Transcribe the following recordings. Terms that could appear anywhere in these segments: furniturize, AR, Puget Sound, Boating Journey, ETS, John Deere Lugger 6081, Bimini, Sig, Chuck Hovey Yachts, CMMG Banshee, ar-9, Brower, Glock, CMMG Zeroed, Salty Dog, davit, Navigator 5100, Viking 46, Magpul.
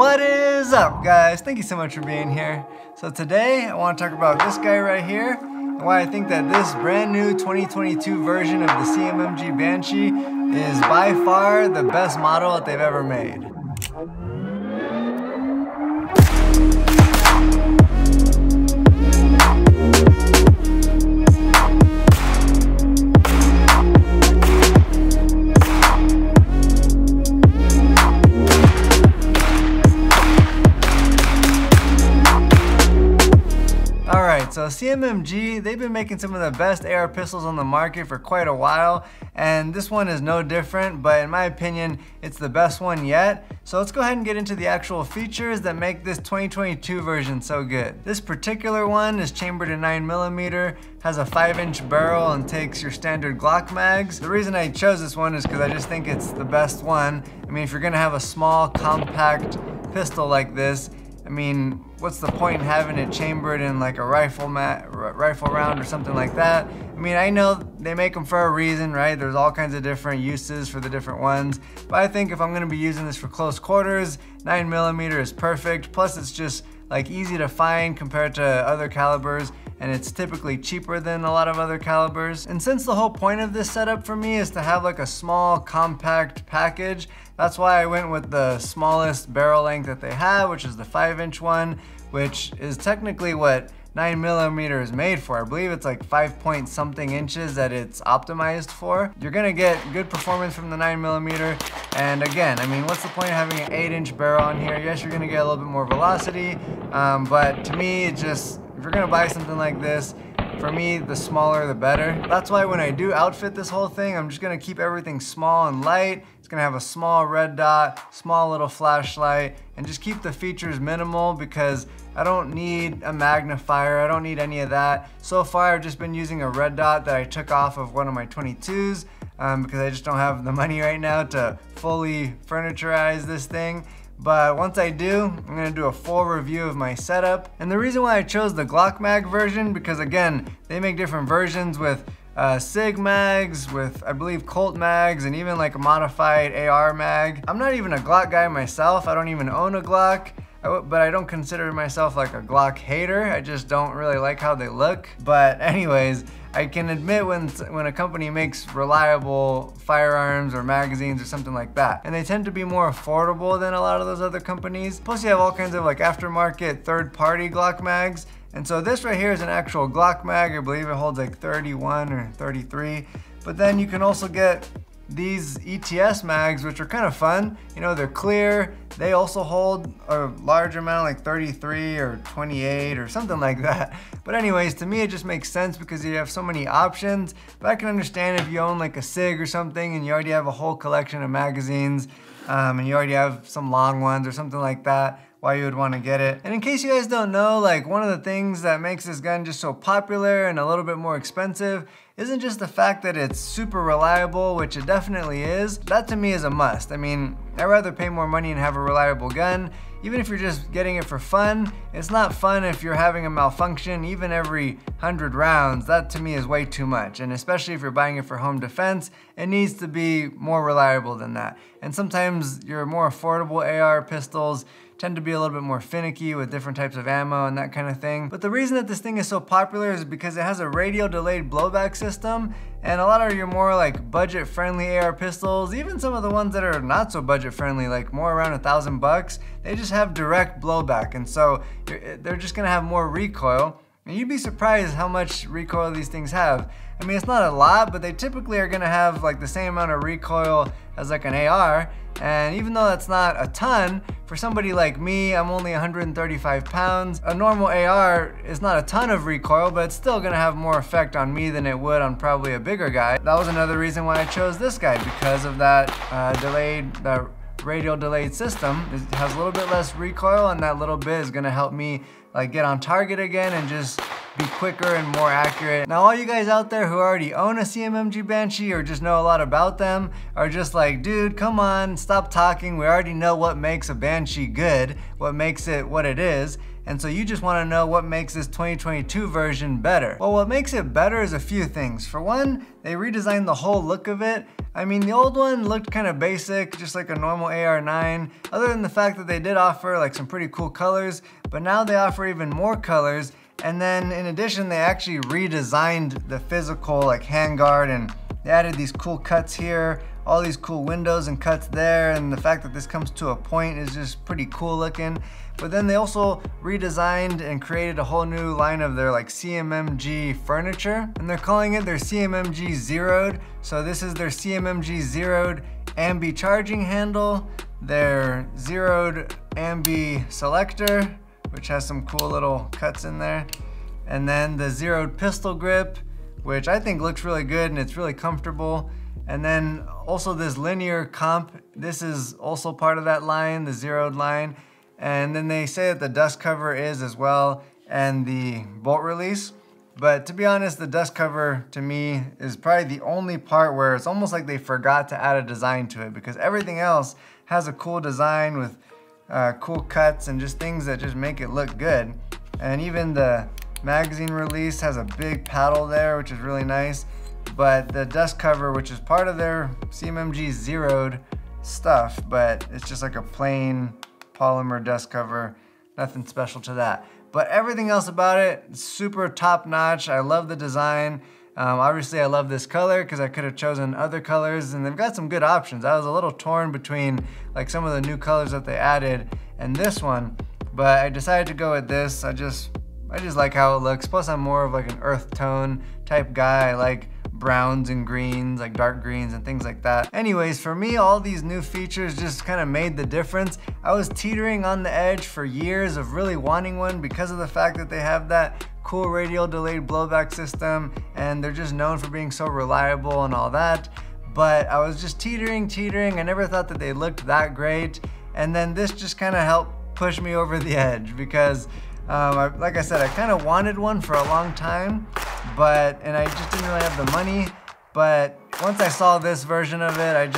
What is up, guys? Thank you so much for being here. So today I want to talk about this guy right here and why I think that this brand new 2022 version of the CMMG Banshee is by far the best model that they've ever made. So CMMG, they've been making some of the best AR pistols on the market for quite a while, and this one is no different, but in my opinion, it's the best one yet. So let's go ahead and get into the actual features that make this 2022 version so good. This particular one is chambered in 9mm, has a 5-inch barrel, and takes your standard Glock mags. The reason I chose this one is because I just think it's the best one. I mean, if you're gonna have a small, compact pistol like this, I mean, what's the point in having it chambered in like a rifle round or something like that? I mean, I know they make them for a reason, right? There's all kinds of different uses for the different ones, but I think if I'm gonna be using this for close quarters, 9mm is perfect. Plus, it's just like easy to find compared to other calibers, and it's typically cheaper than a lot of other calibers. And since the whole point of this setup for me is to have like a small, compact package, that's why I went with the smallest barrel length that they have, which is the 5-inch one, which is technically what 9mm is made for. I believe it's like 5 point something inches that it's optimized for. You're gonna get good performance from the 9mm. And again, I mean, what's the point of having an 8-inch barrel on here? Yes, you're gonna get a little bit more velocity, but to me, it just, if you're gonna buy something like this, for me, the smaller the better. That's why when I do outfit this whole thing, I'm just gonna keep everything small and light. It's gonna have a small red dot, small little flashlight, and just keep the features minimal because I don't need a magnifier, I don't need any of that. So far, I've just been using a red dot that I took off of one of my 22s because I just don't have the money right now to fully furniturize this thing. But once I do, I'm gonna do a full review of my setup. And the reason why I chose the Glock mag version, because again, they make different versions with Sig mags, with I believe Colt mags, and even like a modified AR mag. I'm not even a Glock guy myself. I don't even own a Glock, but I don't consider myself like a Glock hater. I just don't really like how they look. But anyways, I can admit when a company makes reliable firearms or magazines or something like that, and they tend to be more affordable than a lot of those other companies. Plus you have all kinds of like aftermarket third-party Glock mags, and so this right here is an actual Glock mag. I believe it holds like 31 or 33, but then you can also get these ETS mags, which are kind of fun. You know, they're clear. They also hold a large amount, like 33 or 28 or something like that. But anyways, to me, it just makes sense because you have so many options. But I can understand if you own like a Sig or something and you already have a whole collection of magazines and you already have some long ones or something like that, why you would want to get it. And in case you guys don't know, like one of the things that makes this gun just so popular and a little bit more expensive isn't just the fact that it's super reliable, which it definitely is. That to me is a must. I mean, I'd rather pay more money and have a reliable gun. Even if you're just getting it for fun, it's not fun if you're having a malfunction even every 100 rounds. That to me is way too much. And especially if you're buying it for home defense, it needs to be more reliable than that. And sometimes your more affordable AR pistols tend to be a little bit more finicky with different types of ammo and that kind of thing. But the reason that this thing is so popular is because it has a radio delayed blowback system, and a lot of your more like budget friendly AR pistols, even some of the ones that are not so budget friendly, like more around $1,000, they just have direct blowback, and so they're just gonna have more recoil. And you'd be surprised how much recoil these things have. I mean, it's not a lot, but they typically are gonna have like the same amount of recoil as like an AR. And even though that's not a ton, for somebody like me, I'm only 135 pounds. A normal AR is not a ton of recoil, but it's still gonna have more effect on me than it would on probably a bigger guy. That was another reason why I chose this guy, because of that radial delayed system. It has a little bit less recoil, and that little bit is gonna help me like get on target again and just be quicker and more accurate. Now all you guys out there who already own a CMMG Banshee or just know a lot about them are just like, dude, come on, stop talking. We already know what makes a Banshee good, what makes it what it is. And so you just want to know what makes this 2022 version better. Well, what makes it better is a few things. For one, they redesigned the whole look of it. I mean, the old one looked kind of basic, just like a normal AR9, other than the fact that they did offer like some pretty cool colors, but now they offer even more colors. And then in addition, they actually redesigned the physical like handguard, and they added these cool cuts here, all these cool windows and cuts there, and the fact that this comes to a point is just pretty cool looking. But then they also redesigned and created a whole new line of their like CMMG furniture, and they're calling it their CMMG Zeroed. So this is their CMMG Zeroed Ambi charging handle, their Zeroed Ambi selector, which has some cool little cuts in there, and then the Zeroed pistol grip, which I think looks really good and it's really comfortable. And then also this linear comp, this is also part of that line, the Zeroed line. And then they say that the dust cover is as well, and the bolt release. But to be honest, the dust cover to me is probably the only part where it's almost like they forgot to add a design to it, because everything else has a cool design with cool cuts and just things that just make it look good. And even the magazine release has a big paddle there, which is really nice. But the dust cover, which is part of their CMMG Zeroed stuff, but it's just like a plain polymer dust cover, nothing special to that. But everything else about it, super top notch. I love the design. Obviously I love this color because I could have chosen other colors, and they've got some good options. I was a little torn between like some of the new colors that they added and this one, but I decided to go with this. I just like how it looks. Plus I'm more of like an earth tone type guy. I like browns and greens, like dark greens and things like that. Anyways, for me, all these new features just kind of made the difference. I was teetering on the edge for years of really wanting one because of the fact that they have that cool radial delayed blowback system, and they're just known for being so reliable and all that. But I was just teetering. I never thought that they looked that great. And then this just kind of helped push me over the edge, because like I said, I kind of wanted one for a long time, and I just didn't really have the money. But once I saw this version of it,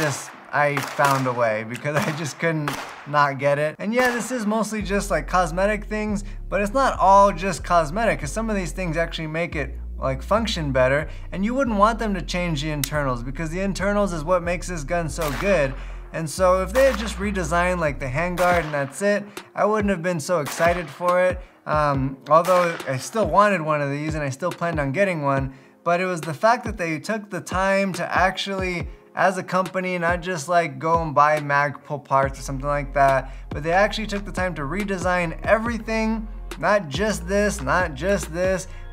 I found a way, because I just couldn't not get it. And yeah, this is mostly just like cosmetic things, but it's not all just cosmetic, because some of these things actually make it like function better, and you wouldn't want them to change the internals, because the internals is what makes this gun so good. And so if they had just redesigned like the handguard and that's it, I wouldn't have been so excited for it. Although I still wanted one of these and I still planned on getting one, but it was the fact that they took the time to actually, as a company, not just like go and buy Magpul parts or something like that, but they actually took the time to redesign everything, not just this,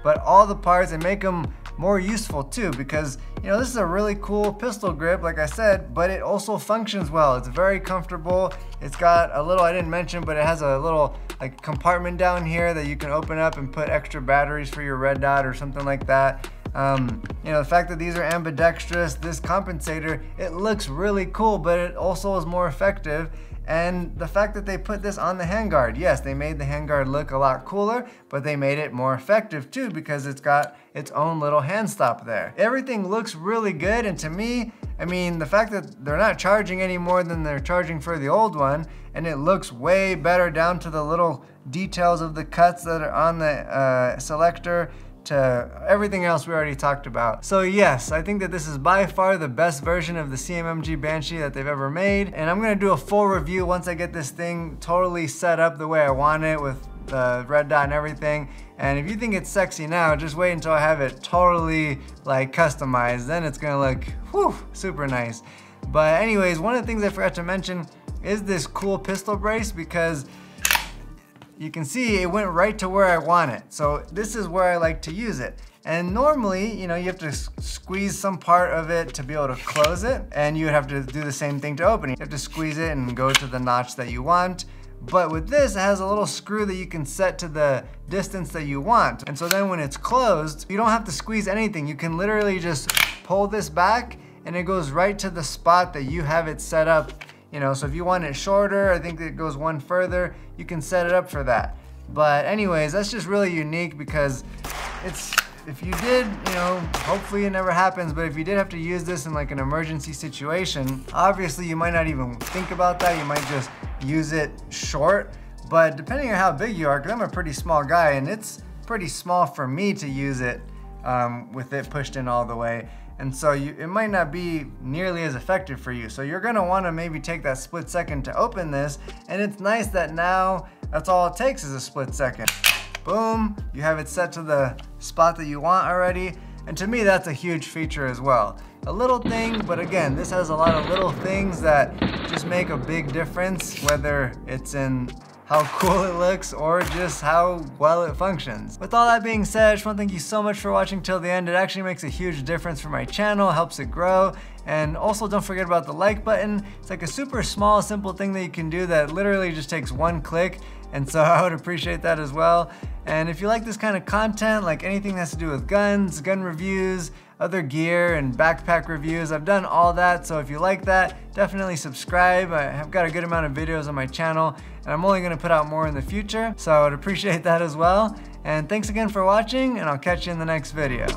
but all the parts, and make them more useful too, because you know, this is a really cool pistol grip, like I said, but it also functions well. It's very comfortable. It's got a little, I didn't mention, but it has a little like compartment down here that you can open up and put extra batteries for your red dot or something like that. You know, the fact that these are ambidextrous, this compensator, it looks really cool, but it also is more effective. And the fact that they put this on the handguard, yes, they made the handguard look a lot cooler, but they made it more effective too, because it's got its own little hand stop there. Everything looks really good, and to me, I mean, the fact that they're not charging any more than they're charging for the old one, and it looks way better down to the little details of the cuts that are on the selector, to everything else we already talked about. So yes, I think that this is by far the best version of the CMMG Banshee that they've ever made, and I'm gonna do a full review once I get this thing totally set up the way I want it, with the red dot and everything. And if you think it's sexy now, just wait until I have it totally like customized, then it's gonna look, whew, super nice. But anyways, one of the things I forgot to mention is this cool pistol brace, because you can see it went right to where I want it. So this is where I like to use it. And normally, you know, you have to squeeze some part of it to be able to close it, and you would have to do the same thing to open it. You have to squeeze it and go to the notch that you want. But with this, it has a little screw that you can set to the distance that you want. And so then when it's closed, you don't have to squeeze anything. You can literally just pull this back and it goes right to the spot that you have it set up. You know, so if you want it shorter, I think it goes one further, you can set it up for that. But anyways, that's just really unique, because it's, if you did, you know, hopefully it never happens, but if you did have to use this in like an emergency situation, obviously you might not even think about that. You might just use it short, but depending on how big you are, because I'm a pretty small guy and it's pretty small for me to use it with it pushed in all the way. And so it might not be nearly as effective for you. So you're gonna wanna maybe take that split second to open this. And it's nice that now that's all it takes is a split second. Boom, you have it set to the spot that you want already. And to me, that's a huge feature as well. A little thing, but again, this has a lot of little things that just make a big difference, whether it's in how cool it looks or just how well it functions. With all that being said, I just want to thank you so much for watching till the end. It actually makes a huge difference for my channel, helps it grow. And also don't forget about the like button. It's like a super small, simple thing that you can do that literally just takes one click. And so I would appreciate that as well. And if you like this kind of content, like anything that has to do with guns, gun reviews, other gear and backpack reviews, I've done all that. So if you like that, definitely subscribe. I have got a good amount of videos on my channel and I'm only gonna put out more in the future. So I would appreciate that as well. And thanks again for watching and I'll catch you in the next video.